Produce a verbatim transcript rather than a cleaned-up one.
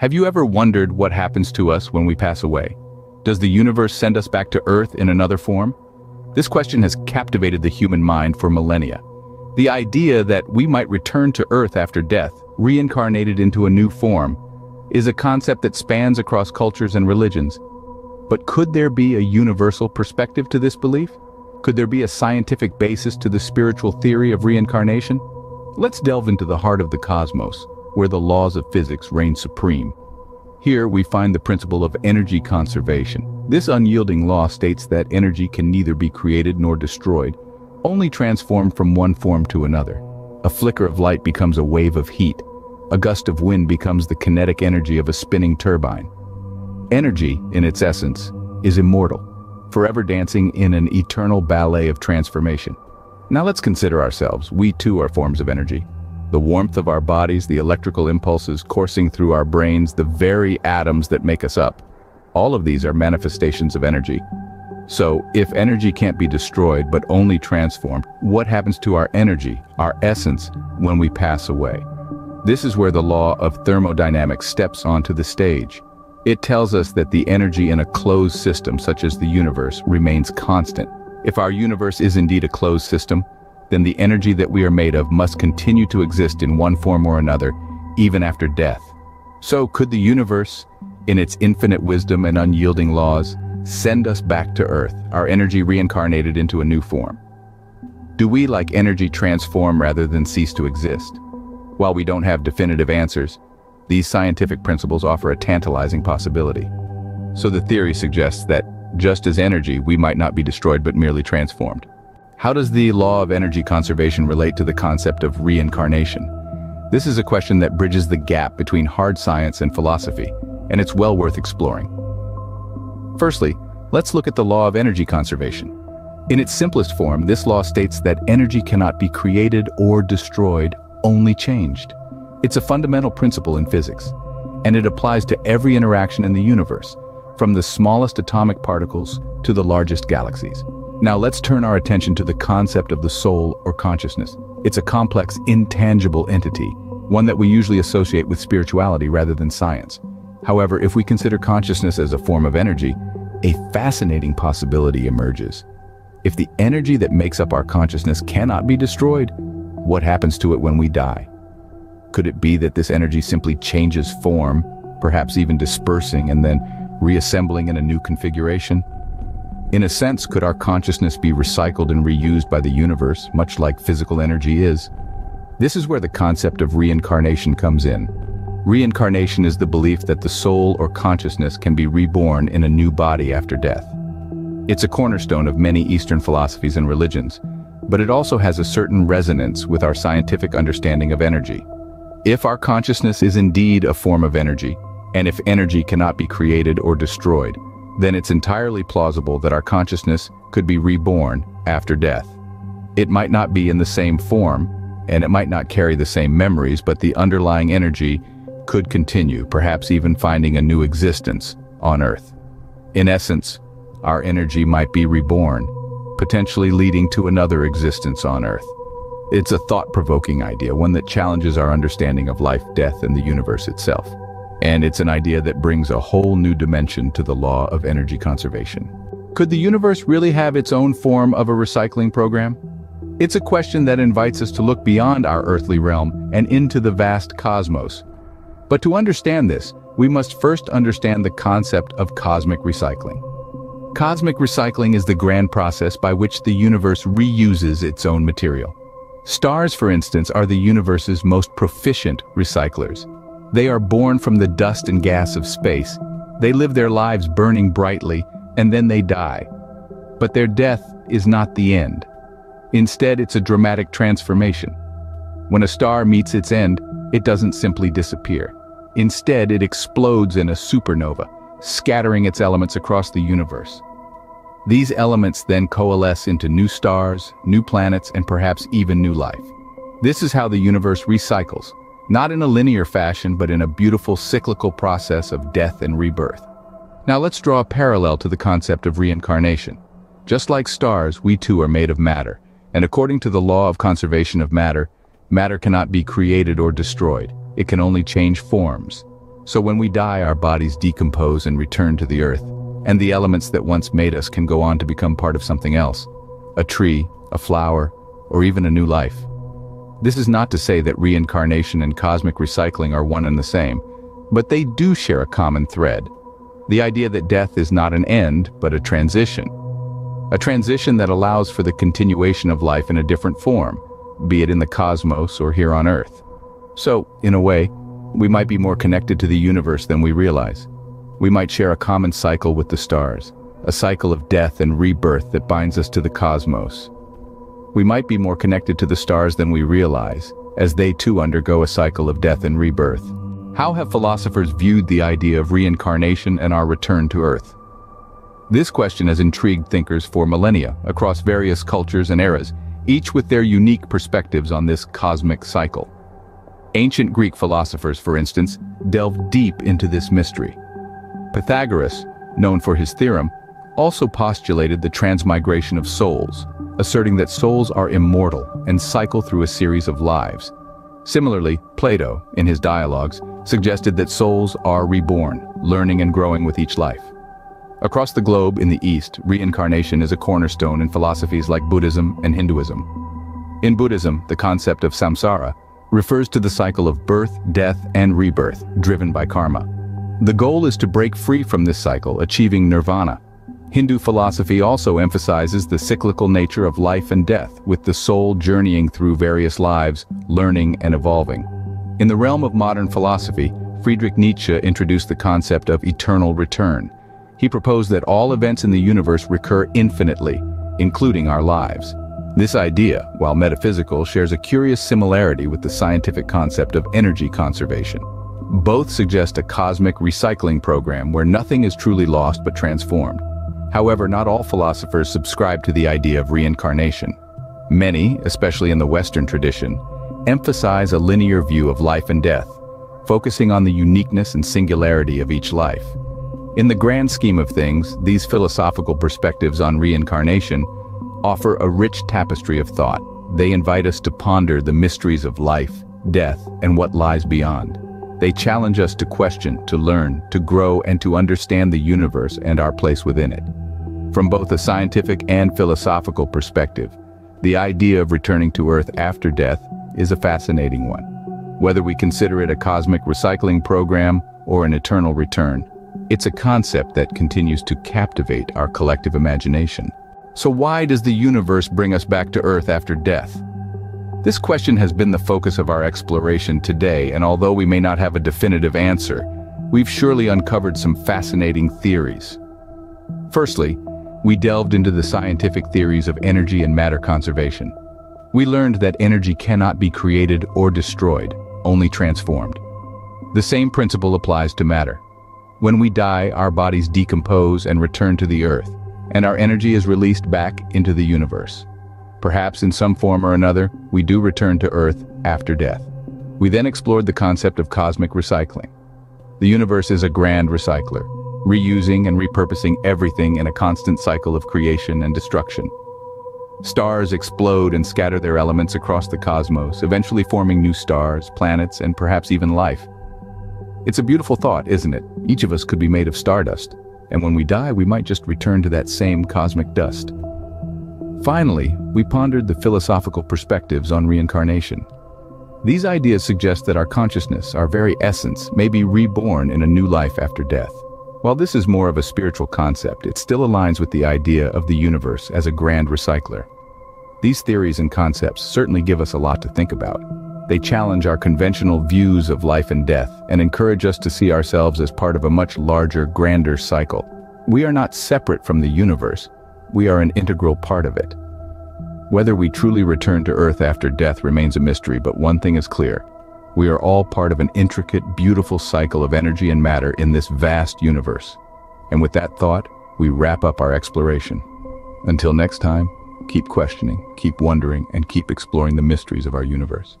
Have you ever wondered what happens to us when we pass away? Does the universe send us back to Earth in another form? This question has captivated the human mind for millennia. The idea that we might return to Earth after death, reincarnated into a new form, is a concept that spans across cultures and religions. But could there be a universal perspective to this belief? Could there be a scientific basis to the spiritual theory of reincarnation? Let's delve into the heart of the cosmos, where the laws of physics reign supreme. Here we find the principle of energy conservation. This unyielding law states that energy can neither be created nor destroyed, only transformed from one form to another. A flicker of light becomes a wave of heat. A gust of wind becomes the kinetic energy of a spinning turbine. Energy, in its essence, is immortal, forever dancing in an eternal ballet of transformation. Now let's consider ourselves. We too are forms of energy. The warmth of our bodies, the electrical impulses coursing through our brains, the very atoms that make us up. All of these are manifestations of energy. So, if energy can't be destroyed but only transformed, what happens to our energy, our essence, when we pass away? This is where the law of thermodynamics steps onto the stage. It tells us that the energy in a closed system, such as the universe, remains constant. If our universe is indeed a closed system, then the energy that we are made of must continue to exist in one form or another, even after death. So, could the universe, in its infinite wisdom and unyielding laws, send us back to Earth, our energy reincarnated into a new form? Do we, like energy, transform rather than cease to exist? While we don't have definitive answers, these scientific principles offer a tantalizing possibility. So the theory suggests that, just as energy, we might not be destroyed but merely transformed. How does the law of energy conservation relate to the concept of reincarnation? This is a question that bridges the gap between hard science and philosophy, and it's well worth exploring. Firstly, let's look at the law of energy conservation. In its simplest form, this law states that energy cannot be created or destroyed, only changed. It's a fundamental principle in physics, and it applies to every interaction in the universe, from the smallest atomic particles to the largest galaxies. Now let's turn our attention to the concept of the soul or consciousness. It's a complex, intangible entity, one that we usually associate with spirituality rather than science. However, if we consider consciousness as a form of energy, a fascinating possibility emerges. If the energy that makes up our consciousness cannot be destroyed, what happens to it when we die? Could it be that this energy simply changes form, perhaps even dispersing and then reassembling in a new configuration? In a sense, could our consciousness be recycled and reused by the universe, much like physical energy is? This is where the concept of reincarnation comes in. Reincarnation is the belief that the soul or consciousness can be reborn in a new body after death. It's a cornerstone of many Eastern philosophies and religions, but it also has a certain resonance with our scientific understanding of energy. If our consciousness is indeed a form of energy, and if energy cannot be created or destroyed, then it's entirely plausible that our consciousness could be reborn after death. It might not be in the same form, and it might not carry the same memories, but the underlying energy could continue, perhaps even finding a new existence on Earth. In essence, our energy might be reborn, potentially leading to another existence on Earth. It's a thought-provoking idea, one that challenges our understanding of life, death, and the universe itself. And it's an idea that brings a whole new dimension to the law of energy conservation. Could the universe really have its own form of a recycling program? It's a question that invites us to look beyond our earthly realm and into the vast cosmos. But to understand this, we must first understand the concept of cosmic recycling. Cosmic recycling is the grand process by which the universe reuses its own material. Stars, for instance, are the universe's most proficient recyclers. They are born from the dust and gas of space. They live their lives burning brightly, and then they die. But their death is not the end. Instead, it's a dramatic transformation. When a star meets its end, it doesn't simply disappear. Instead, it explodes in a supernova, scattering its elements across the universe. These elements then coalesce into new stars, new planets, and perhaps even new life. This is how the universe recycles, not in a linear fashion, but in a beautiful cyclical process of death and rebirth. Now let's draw a parallel to the concept of reincarnation. Just like stars, we too are made of matter, and according to the law of conservation of matter, matter cannot be created or destroyed. It can only change forms. So when we die, our bodies decompose and return to the earth, and the elements that once made us can go on to become part of something else, a tree, a flower, or even a new life. This is not to say that reincarnation and cosmic recycling are one and the same, but they do share a common thread. The idea that death is not an end, but a transition. A transition that allows for the continuation of life in a different form, be it in the cosmos or here on Earth. So, in a way, we might be more connected to the universe than we realize. We might share a common cycle with the stars, a cycle of death and rebirth that binds us to the cosmos. We might be more connected to the stars than we realize, as they too undergo a cycle of death and rebirth. How have philosophers viewed the idea of reincarnation and our return to Earth? This question has intrigued thinkers for millennia across various cultures and eras, each with their unique perspectives on this cosmic cycle. Ancient Greek philosophers, for instance, delved deep into this mystery. Pythagoras, known for his theorem, also postulated the transmigration of souls, asserting that souls are immortal and cycle through a series of lives. Similarly, Plato, in his dialogues, suggested that souls are reborn, learning and growing with each life. Across the globe in the East, reincarnation is a cornerstone in philosophies like Buddhism and Hinduism. In Buddhism, the concept of samsara refers to the cycle of birth, death, and rebirth, driven by karma. The goal is to break free from this cycle, achieving nirvana. Hindu philosophy also emphasizes the cyclical nature of life and death, with the soul journeying through various lives, learning and evolving. In the realm of modern philosophy, Friedrich Nietzsche introduced the concept of eternal return. He proposed that all events in the universe recur infinitely, including our lives. This idea, while metaphysical, shares a curious similarity with the scientific concept of energy conservation. Both suggest a cosmic recycling program where nothing is truly lost but transformed. However, not all philosophers subscribe to the idea of reincarnation. Many, especially in the Western tradition, emphasize a linear view of life and death, focusing on the uniqueness and singularity of each life. In the grand scheme of things, these philosophical perspectives on reincarnation offer a rich tapestry of thought. They invite us to ponder the mysteries of life, death, and what lies beyond. They challenge us to question, to learn, to grow, and to understand the universe and our place within it. From both a scientific and philosophical perspective, the idea of returning to Earth after death is a fascinating one. Whether we consider it a cosmic recycling program or an eternal return, it's a concept that continues to captivate our collective imagination. So why does the universe bring us back to Earth after death? This question has been the focus of our exploration today, and although we may not have a definitive answer, we've surely uncovered some fascinating theories. Firstly, we delved into the scientific theories of energy and matter conservation. We learned that energy cannot be created or destroyed, only transformed. The same principle applies to matter. When we die, our bodies decompose and return to the Earth, and our energy is released back into the universe. Perhaps in some form or another, we do return to Earth after death. We then explored the concept of cosmic recycling. The universe is a grand recycler, reusing and repurposing everything in a constant cycle of creation and destruction. Stars explode and scatter their elements across the cosmos, eventually forming new stars, planets, and perhaps even life. It's a beautiful thought, isn't it? Each of us could be made of stardust, and when we die, we might just return to that same cosmic dust. Finally, we pondered the philosophical perspectives on reincarnation. These ideas suggest that our consciousness, our very essence, may be reborn in a new life after death. While this is more of a spiritual concept, it still aligns with the idea of the universe as a grand recycler. These theories and concepts certainly give us a lot to think about. They challenge our conventional views of life and death and encourage us to see ourselves as part of a much larger, grander cycle. We are not separate from the universe. We are an integral part of it. Whether we truly return to Earth after death remains a mystery, but one thing is clear. We are all part of an intricate, beautiful cycle of energy and matter in this vast universe. And with that thought, we wrap up our exploration. Until next time, keep questioning, keep wondering, and keep exploring the mysteries of our universe.